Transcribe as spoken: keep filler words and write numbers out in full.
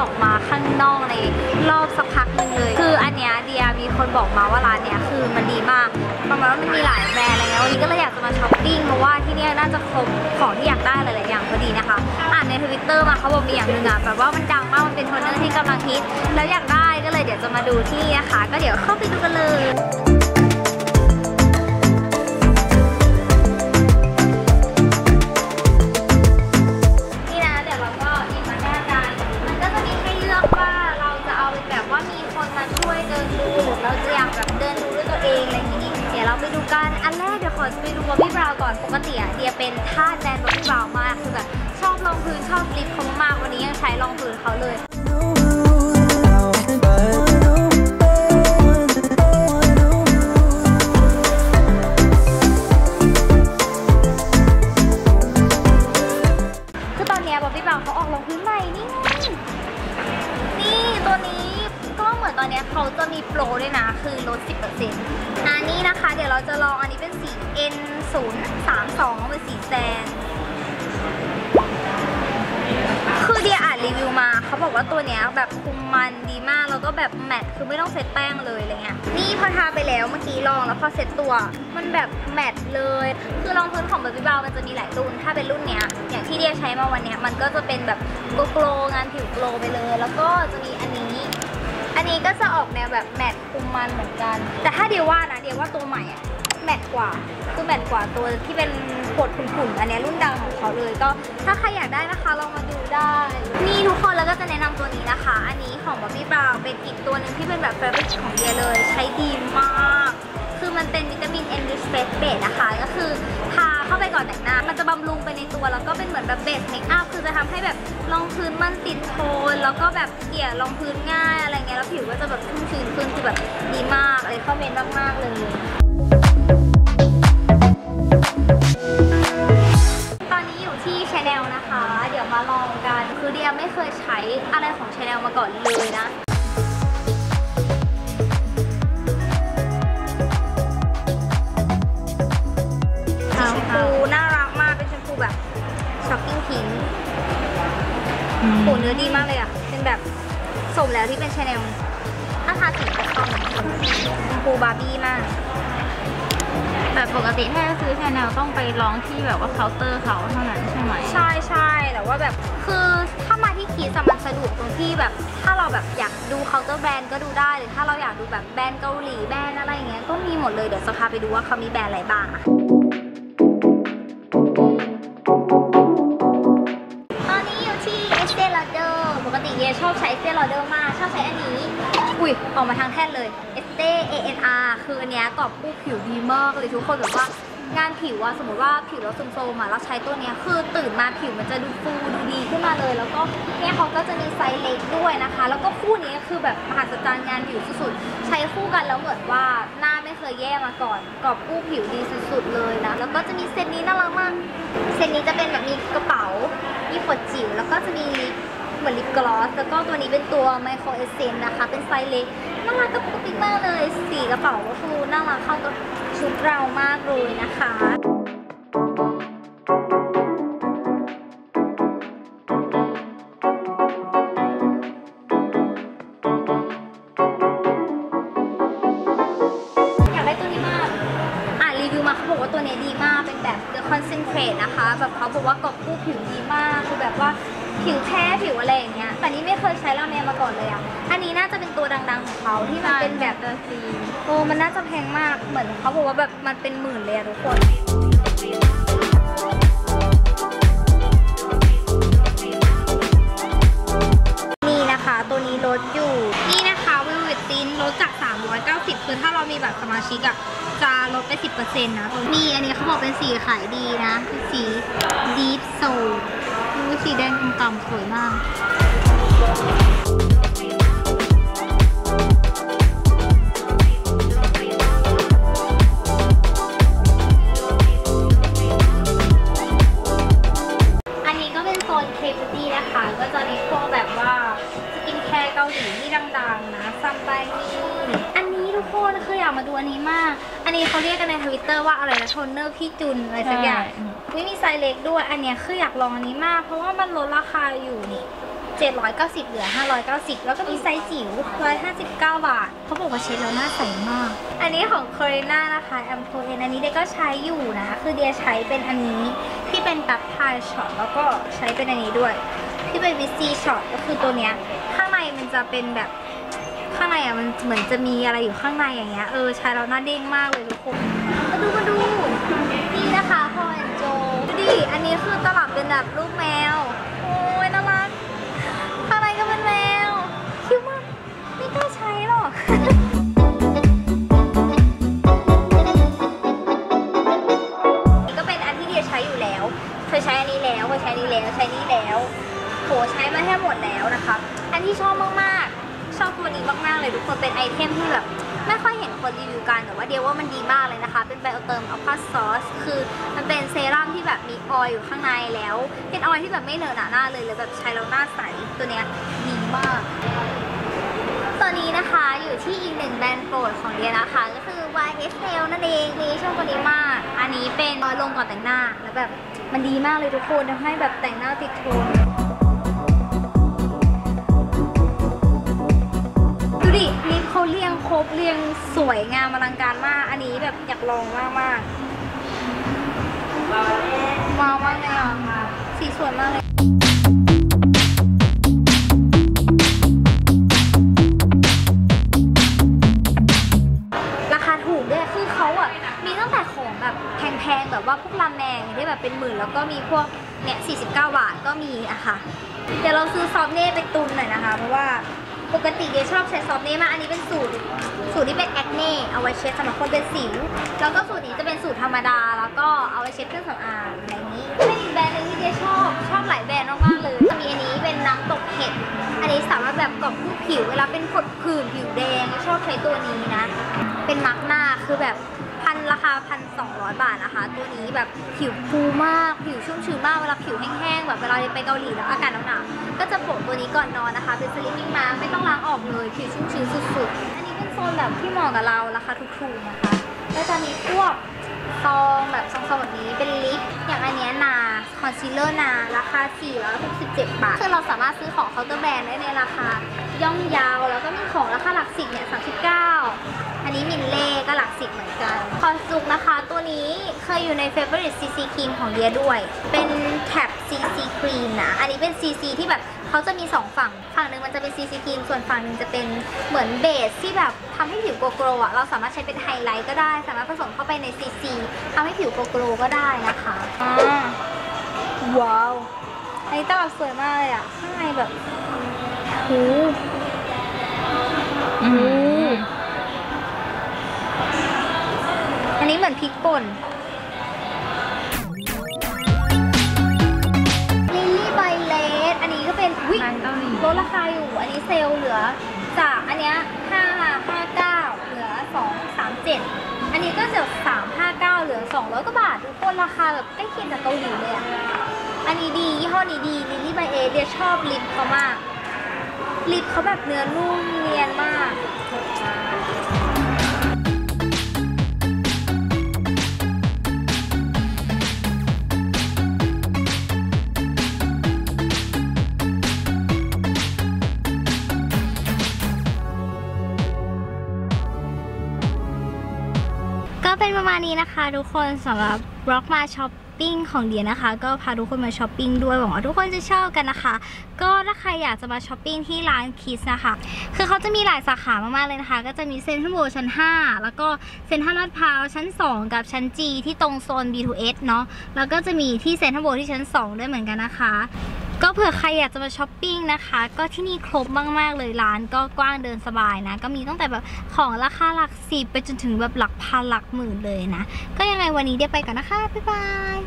ออกมาข้างนอกในรอบสักพักนึงเลยคืออันเนี้ยเดียมีคนบอกมาว่าร้านเนี้ยคือมันดีมากประมาณว่ามันมีหลายแบรนด์อะไรเงี้ยวันนี้ก็เลยอยากจะมาช้อปปิ้งเพราะว่าที่นี่น่าจะครบของที่อยากได้หลายๆอย่างพอดีนะคะอ่านในทวิตเตอร์มาเขาบอกมีอย่างหนึ่งอะแบบว่ามันดังมากมันเป็นโทนเนอร์ที่กำลังฮิตแล้วอยากได้ก็เลยเดี๋ยวจะมาดูที่นี่นะคะก็เดี๋ยวเข้าไปดูกันเลยอันแรกเดี๋ยวขอไปดูบอบบี้บราวน์ก่อนปกติอะเดียเป็นทาสแบรนด์บอบบี้บราวน์มากคือแบบชอบรองพื้นชอบลิปเขามากวันนี้ยังใช้รองพื้นเขาเลยคือตอนนี้บอบบี้บราวน์เขาออกรองพื้นใหม่นี่ไงนี่ตัวนี้ก็เหมือนตอนนี้เขาจะมีโปรด้วยนะคือลด สิบเปอร์เซ็นต์อันนี้นะคะเดี๋ยวเราจะลองอันนี้เป็นสี เอ็น ศูนย์ สาม สอง เป็นสีแซนคือเดียอ่านรีวิวมาเขาบอกว่าตัวเนี้ยแบบคุมมันดีมากแล้วก็แบบแมทคือไม่ต้องเซตแป้งเลยอะไรเงี้ยนี่พอทาไปแล้วเมื่อกี้ลองแล้วพอเซตตัวมันแบบแมทเลยคือรองพื้นของบอบบี้บราวน์มันจะมีหลายรุ่นถ้าเป็นรุ่นเนี้ยอย่างที่เดียใช้มาวันเนี้ยมันก็จะเป็นแบบโกลว์งานผิวโกลว์ไปเลยแล้วก็จะมีอันนี้อันนี้ก็จะออกแนวแบบแมตต์คุมมันเหมือนกันแต่ถ้าเดียวว่านะเดียวว่าตัวใหม่อะแมตต์กว่าคือแมตต์กว่าตัวที่เป็นกดขุ่นๆอันนี้รุ่นดังของเขาเลยก็ถ้าใครอยากได้นะคะลองมาดูได้นี่ทุกคนแล้วก็จะแนะนำตัวนี้นะคะอันนี้ของบอบบี้บราวน์เป็นอีกตัวหนึ่งที่เป็นแบบเฟรนช์ของเดียเลยใช้ดีมากคือมันเป็นวิตามิน enriched face base นะคะก็คือทาเข้าไปก่อนแต่งหน้ามันจะบำรุงไปในตัวแล้วก็เป็นเหมือนแบบเบสเมคอัพคือจะทำให้แบบรองพื้นมันติดโทนแล้วก็แบบเกลี่ยรองพื้นง่ายอะไรเงี้ยแล้วผิวก็จะแบบชุ่มชื้นขึ้นคือแบบดีมากเลยเข้าเมนมากๆเลยตอนนี้อยู่ที่ Chanel นะคะเดี๋ยวมาลองกันคือเดียไม่เคยใช้อะไรของ Chanel มาก่อนเลยนะช็อปปิ้งพิงค์โหเนื้อดีมากเลยอ่ะเป็นแบบสมแล้วที่เป็นชาแนลราคาถึงพันต้นชมพูบาร์บี้มากแต่ปกติถ้าซื้อชาแนลต้องไปร้องที่แบบว่าเคาน์เตอร์เขาเท่านั้นใช่ไหมใช่ใช่แต่ว่าแบบคือถ้ามาที่คีสมันสะดวกตรงที่แบบถ้าเราแบบอยากดูเคาน์เตอร์แบรนด์ก็ดูได้หรือถ้าเราอยากดูแบบแบรนด์เกาหลีแบรนด์อะไรอย่างเงี้ยก็มีหมดเลยเดี๋ยวจะพาไปดูว่าเขามีแบรนด์อะไรบ้างชอบใช้เอสเต้ลอเดอร์มากชอบใช้อันนี้อุ้ยออกมาทางแท่นเลยเอสเต้ เอ เอ็น อาร์ คืออันเนี้ยกรอบกู้ผิวดีมากเลยทุกคนแบบว่างานผิวอะสมมติว่าผิวเราซึมโซมอะแล้วใช้ตัวเนี้ยคือตื่นมาผิวมันจะดูฟูดูดีขึ้นมาเลยแล้วก็เนี่ยเขาก็จะมีไซส์เล็กด้วยนะคะแล้วก็คู่นี้คือแบบมหัศจรรย์งานผิวสุดๆใช้คู่กันแล้วเหมือนว่าหน้าไม่เคยแย่มาก่อนกรอบกู้ผิวดีสุดๆเลยนะแล้วก็จะมีเซตนี้น่ารักมากเซตนี้จะเป็นแบบมีกระเป๋ามีขวดจิ๋วแล้วก็จะมีเหมือนลิปกลอสแล้วก็ตัวนี้เป็นตัว Micro Essence นะคะเป็นไซส์เล็กน่ารักกับปกติมากเลยสีกระเป๋าก็คือน่ารักเข้ากับชุดเรามากเลยนะคะอยากได้ตัวนี้มากอ่านรีวิวมาเขาบอกว่าตัวนี้ดีมากเป็นแบบ The Concentrate นะคะแบบเขาบอกว่ากรอบกู้ผิวดีมากคือแบบว่าผิวแพ้ผิวอะไรอย่างเงี้ยแต่นี่ไม่เคยใช้แล้วเนี่ยมาก่อนเลยอ่ะอันนี้น่าจะเป็นตัวดังๆของเขาที่มันเป็นแบบตัวซีโอ้มันน่าจะแพงมากเหมือนเขาบอกว่าแบบมันเป็นหมื่นเลยอะทุกคนนี่นะคะตัวนี้ลดอยู่นี่นะคะวิววิตตินลดจากสามร้อยเก้าสิบคือถ้าเรามีแบบสมาชิกอะจะลดไป สิบเปอร์เซ็นต์ นะตัวนี้อันนี้เขาบอกเป็นสีขายดีนะสีดีฟโซสีแดงต่ำๆสวยมากอันนี้ก็เป็นโซนเคบิวตี้นะคะก็จะมีพวกแบบว่าสกินแคร์เกาหลีที่ดังๆนะซัมไบนี่อันนี้ทุกคนคืออยากมาดูอันนี้มากอันนี้เขาเรียกกันในทวิตเตอร์ว่าอะไรนะโทนเนอร์พี่จุนอะไรสักอย่างไม่มีไซส์เล็กด้วยอันเนี้ยคืออยากลองอันนี้มากเพราะว่ามันลดราคาอยู่นี่ เจ็ดร้อยเก้าสิบเหลือห้าร้อยเก้าสิบแล้วก็มีไซส์จิ๋วหนึ่งร้อยห้าสิบเก้าบาทเขาบอกว่าเช็ดแล้วหน้าใสมากอันนี้ของโคเรน่านะคะแอมโทเอนอันนี้เดียก็ใช้อยู่นะคือเดียใช้เป็นอันนี้ที่เป็นตับพายช็อตแล้วก็ใช้เป็นอันนี้ด้วยที่เป็นวิสซีช็อตก็คือตัวเนี้ยข้างในมันจะเป็นแบบข้างในอ่ะมันเหมือนจะมีอะไรอยู่ข้างในอย่างเงี้ยเออใช้แล้วหน้าเด้งมากเลยทุกคนมาดูมาดูนี่นะคะพอแอนโจดูดิอันนี้คือตลับเป็นแบบรูปแมวโอ้ยน่ารักข้างในก็เป็นแมวคิ้วมากไม่กล้าใช้หรอกนี่ก็เป็นอันที่เดียใช้อยู่แล้วเคยใช้อันนี้แล้วเคยใช้นี้แล้วใช้นี้แล้วโหใช้มาแค่หมดแล้วนะคะอันที่ชอบมากๆชอบตัวนี้มากๆเลยทุกคนเป็นไอเทมที่แบบไม่ค่อยเห็นคนรีวิวกันแต่ว่าเดียวว่ามันดีมากเลยนะคะเป็นไบโอเติม Aqua Source คือมันเป็นเซรั่มที่แบบมีออยล์อยู่ข้างในแล้วเป็นออยล์ที่แบบไม่เหนอะหนะหน้าเลยเลยแบบใช้แล้วหน้าใสตัวเนี้ยดีมากตัวนี้นะคะอยู่ที่อีกหนึ่งแบรนด์โปรดของเดียนะคะก็คือ วาย เอส แอล นั่นเองนี่ชอบตัวนี้มากอันนี้เป็นออยล์ลงก่อนแต่งหน้าแล้วแบบมันดีมากเลยทุกคนทำให้แบบแต่งหน้าติดโทนลิปเขาเรียงครบเรียงสวยงามอลังการมากอันนี้แบบอยากลองมากมากว้าวมากเลยค่ะสีสวยมากเลยราคาถูกด้วยคือเขาอ่ะมีตั้งแต่ของแบบแพงๆแบบว่าพวกราเมงได้แบบเป็นหมื่นแล้วก็มีพวกเนี่ยสี่สิบเก้าบาทก็มีอะค่ะเดี๋ยวเราซื้อซอฟเน่ไปตุนหน่อยนะคะเพราะว่าปกติเดียชอบใช้ซอฟเน่มากอันนี้เป็นสูตรสูตรที่เป็นแอคเน่เอาไว้เช็ดสำหรับคนเป็นสิวแล้วก็สูตรนี้จะเป็นสูตรธรรมดาแล้วก็เอาไว้เช็ดเครื่องสำอางอะไรนี้เป็นอีกแบรนด์หนึ่งที่เดียชอบชอบหลายแบรนด์มากๆเลยจะมีอันนี้เป็นน้ำตกเห็ดอันนี้สามารถแบบกรอบผู้ผิวเวลาเป็นผดผื่นผิวแดงชอบใช้ตัวนี้นะเป็นมาร์กหน้าคือแบบพันราคาพันสองร้อยบาทนะคะตัวนี้แบบผิวฟูมากผิวชุ่มชื้นมากเวลาผิวแห้งๆแบบเวลาไปเกาหลีแล้วอากาศหนาวๆก็จะโปะตัวนี้ก่อนนอนนะคะเป็นสลิปปิ้งมาไม่ต้องล้างออกเลยผิวชุ่มชื้นสุดๆอันนี้เป็นโซนแบบที่เหมาะกับเราราคาถูกๆนะคะแล้วจะมีพวกซองแบบซองๆแบบนี้เป็นลิปอย่างอันนี้นาคอนซีลเลอร์นาราคาสี่ร้อยหกสิบเจ็ดบาทคือเราสามารถซื้อของเคาน์เตอร์แบรนด์ได้ในราคาย่อมเยาแล้วก็มีของราคาหลักสิบเนี่ยสามสิบเก้าอันนี้มินเล่ก็หลักสิบเหมือนกันคอนซุกนะคะตัวนี้เคยอยู่ใน Favorite ซี ซี Cream ของเดียด้วยเป็นแท็บ ซี ซี Cream นะอันนี้เป็น ซี ซี ที่แบบเขาจะมีสองฝั่งฝั่งหนึ่งมันจะเป็น ซี ซี Cream ส่วนฝั่งหนึ่งจะเป็นเหมือนเบสที่แบบทำให้ผิวโกโกรอ่ะเราสามารถใช้เป็นไฮไลท์ก็ได้สามารถผสมเข้าไปใน ซี ซี ทำให้ผิวโกโกรก็ได้นะคะอ่าว้าวอันนี้ตลับสวยมากเลยอ่ะข้างในแบบโอ้โหอันนี้เหมือนพริกป่นลิลลี่ไบเลสอันนี้ก็เป็นลดราคาอยู่อันนี้เซลล์เหลือจากอันเนี้ยห้าร้อยห้าสิบเก้าเหลือสองร้อยสามสิบเจ็ดอันนี้ก็จากสามร้อยห้าสิบเก้าเหลือสองร้อยกว่าบาททุกคนราคาแบบใกล้เคียงกับเกาหลีเลยอ่ะอันนี้ดียี่ห้อนี้ดีลิลลี่ไบเลสเดียชอบลิปเขามากลิปเขาแบบเนื้อนุ่มเนียนมากเป็นประมาณนี้นะคะทุกคนสำหรับบล็อกมาช้อปปิ้งของเดียนะคะก็พาทุกคนมาช้อปปิ้งด้วยหวังว่าทุกคนจะชอบกันนะคะก็ถ้าใครอยากจะมาช้อปปิ้งที่ร้านคิสนะคะคือเขาจะมีหลายสาขามากๆเลยนะคะก็จะมีเซ็นทรัลเวิลด์ชั้นห้าแล้วก็เซ็นทรัลลาดพร้าวชั้นสองกับชั้น จี ที่ตรงโซน บี ทู เอส เนาะแล้วก็จะมีที่เซ็นทรัลเวิลด์ที่ชั้นสองด้วยเหมือนกันนะคะก็เผื่อใครอยากจะมาช้อปปิ้งนะคะก็ที่นี่ครบมากๆเลยร้านก็กว้างเดินสบายนะก็มีตั้งแต่แบบของราคาหลักสิบไปจนถึงแบบหลักพันหลักหมื่นเลยนะก็ยังไงวันนี้เดี๋ยวไปก่อนนะคะบ๊ายบาย